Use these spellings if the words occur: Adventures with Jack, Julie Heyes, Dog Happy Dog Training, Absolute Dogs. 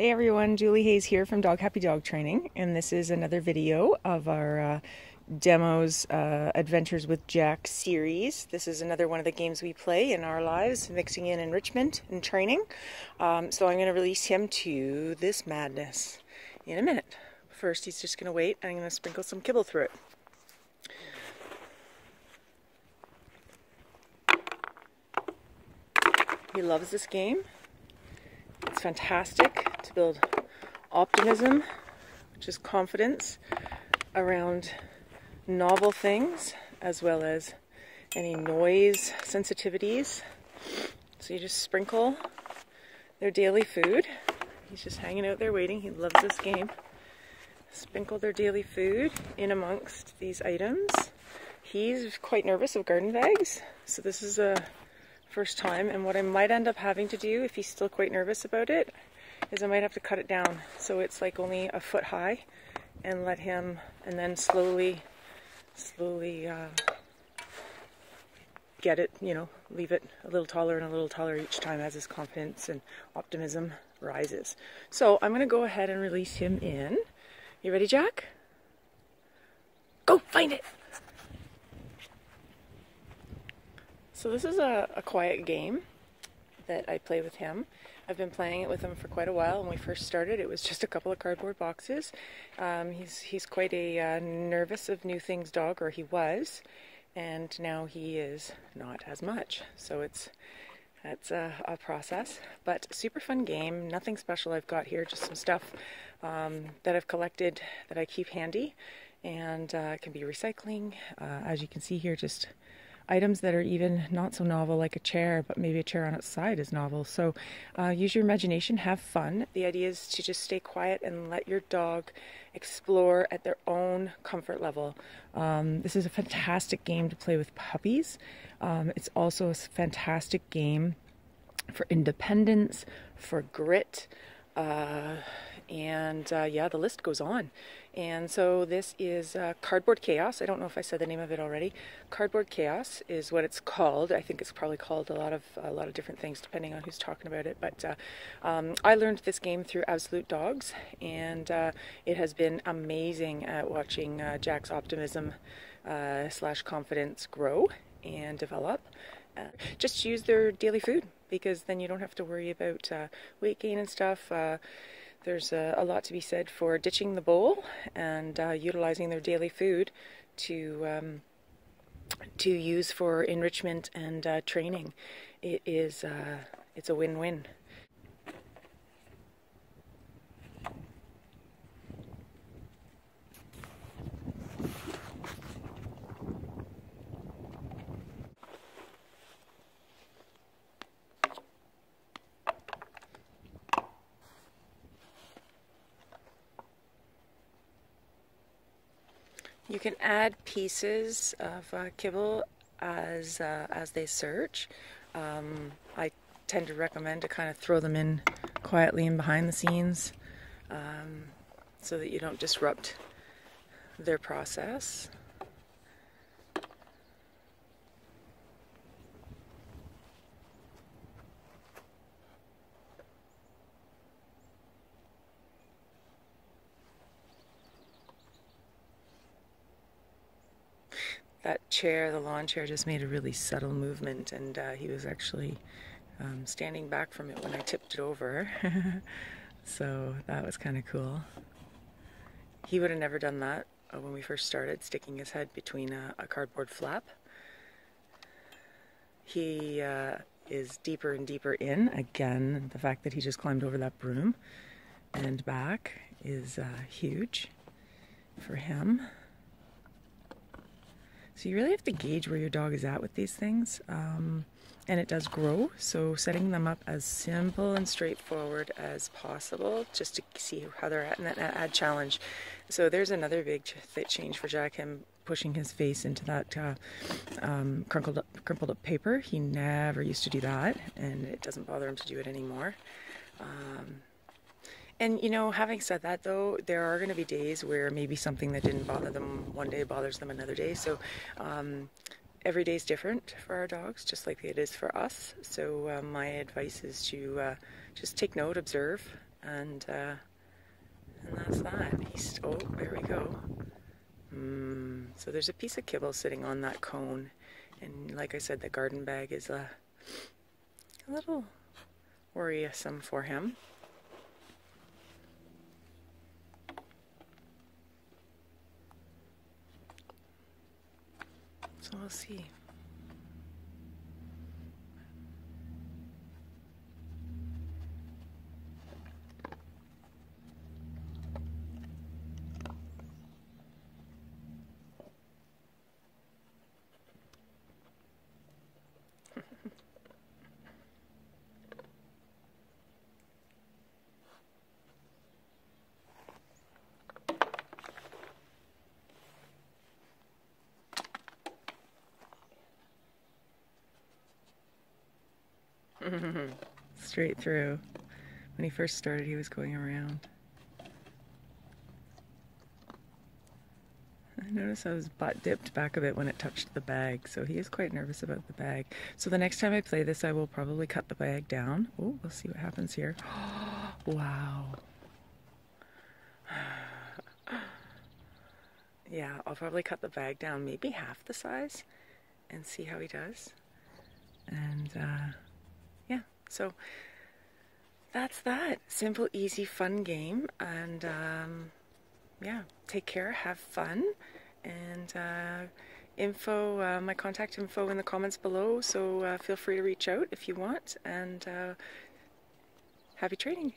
Hey everyone, Julie Heyes here from Dog Happy Dog Training, and this is another video of our demos Adventures with Jack series. This is another one of the games we play in our lives, mixing in enrichment and training. So I'm going to release him to this madness in a minute. First, he's just going to wait, and I'm going to sprinkle some kibble through it. He loves this game. It's fantastic to build optimism, which is confidence around novel things, as well as any noise sensitivities. So you just sprinkle their daily food. He's just hanging out there waiting. He loves this game. Sprinkle their daily food in amongst these items. He's quite nervous of garden bags, so this is a first time, and what I might end up having to do, if he's still quite nervous about it, is I might have to cut it down so it's like only a foot high and let him, and then slowly get it, you know, leave it a little taller and a little taller each time as his confidence and optimism rises. So I'm going to go ahead and release him in. You ready, Jack? Go find it! So this is a quiet game that I play with him. I've been playing it with him for quite a while. When we first started, it was just a couple of cardboard boxes. He's quite a nervous of new things dog, or he was, and now he is not as much. So it's a process, but super fun game. Nothing special I've got here, just some stuff that I've collected that I keep handy, and it can be recycling. As you can see here, just items that are even not so novel, like a chair, but maybe a chair on its side is novel. So use your imagination, have fun. The idea is to just stay quiet and let your dog explore at their own comfort level. This is a fantastic game to play with puppies. It's also a fantastic game for independence, for grit, and the list goes on. And so this is Cardboard Chaos. I don't know if I said the name of it already. Cardboard Chaos is what it's called. I think it's probably called a lot of different things depending on who's talking about it, but I learned this game through Absolute Dogs, and it has been amazing at watching Jack's optimism / confidence grow and develop. Just use their daily food, because then you don't have to worry about weight gain and stuff. There's a lot to be said for ditching the bowl and utilizing their daily food to use for enrichment and training. It is it's a win-win. You can add pieces of kibble as they search. I tend to recommend to kind of throw them in quietly and behind the scenes so that you don't disrupt their process. That chair, the lawn chair, just made a really subtle movement, and he was actually standing back from it when I tipped it over. So that was kind of cool. He would have never done that when we first started, sticking his head between a cardboard flap. He is deeper and deeper in. Again, the fact that he just climbed over that broom and back is huge for him. So you really have to gauge where your dog is at with these things, and it does grow, so setting them up as simple and straightforward as possible just to see how they're at, and then add challenge. So there's another big change for Jack, him pushing his face into that crumpled up paper. He never used to do that, and it doesn't bother him to do it anymore. And, you know, having said that, though, there are going to be days where maybe something that didn't bother them one day bothers them another day. So every day is different for our dogs, just like it is for us. So my advice is to just take note, observe, and that's that. He's, oh, there we go. So there's a piece of kibble sitting on that cone, and like I said, the garden bag is a little worrisome for him. So we'll see. Straight through. When he first started, he was going around. I noticed how his butt dipped back a bit when it touched the bag, so he is quite nervous about the bag. So the next time I play this, I will probably cut the bag down. Oh, we'll see what happens here. Wow. Yeah, I'll probably cut the bag down, maybe half the size, and see how he does. And, yeah, so that's that. Simple, easy, fun game. And yeah, take care, have fun. And info, my contact info in the comments below, so feel free to reach out if you want. And happy training.